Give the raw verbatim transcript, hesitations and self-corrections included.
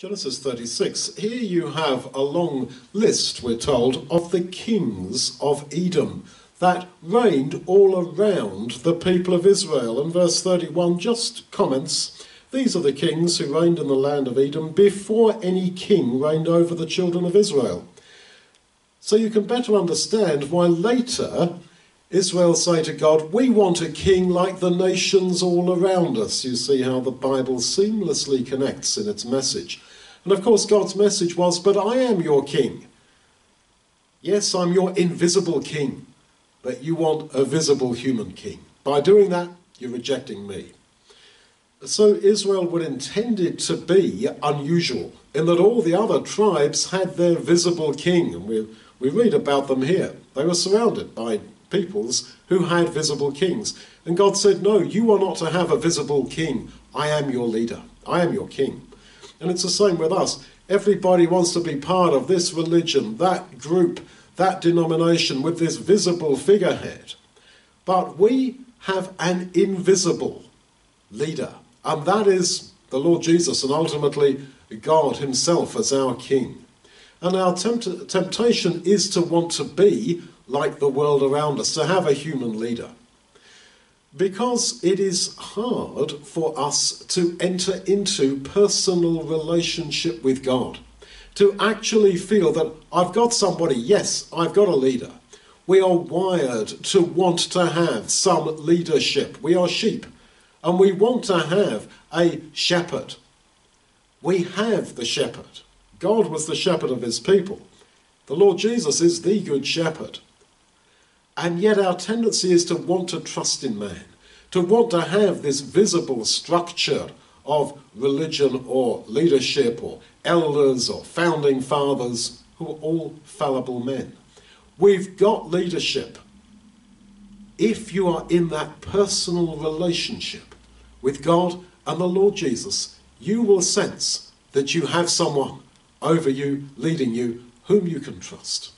Genesis thirty-six, here you have a long list, we're told, of the kings of Edom that reigned all around the people of Israel. And verse thirty-one just comments, these are the kings who reigned in the land of Edom before any king reigned over the children of Israel. So you can better understand why later Israel say to God, we want a king like the nations all around us. You see how the Bible seamlessly connects in its message. And of course God's message was, but I am your king. Yes, I'm your invisible king, but you want a visible human king. By doing that, you're rejecting me. So Israel were intended to be unusual in that all the other tribes had their visible king. And we, we read about them here. They were surrounded by peoples who had visible kings. And God said, no, you are not to have a visible king. I am your leader. I am your king. And it's the same with us. Everybody wants to be part of this religion, that group, that denomination with this visible figurehead. But we have an invisible leader. And that is the Lord Jesus and ultimately God himself as our king. And our tempt- temptation is to want to be like the world around us, to have a human leader. Because it is hard for us to enter into personal relationship with God, to actually feel that I've got somebody, yes, I've got a leader. We are wired to want to have some leadership. We are sheep. And we want to have a shepherd. We have the shepherd. God was the shepherd of his people. The Lord Jesus is the good shepherd. And yet our tendency is to want to trust in man, to want to have this visible structure of religion or leadership or elders or founding fathers who are all fallible men. We've got leadership. If you are in that personal relationship with God and the Lord Jesus, you will sense that you have someone over you, leading you, whom you can trust.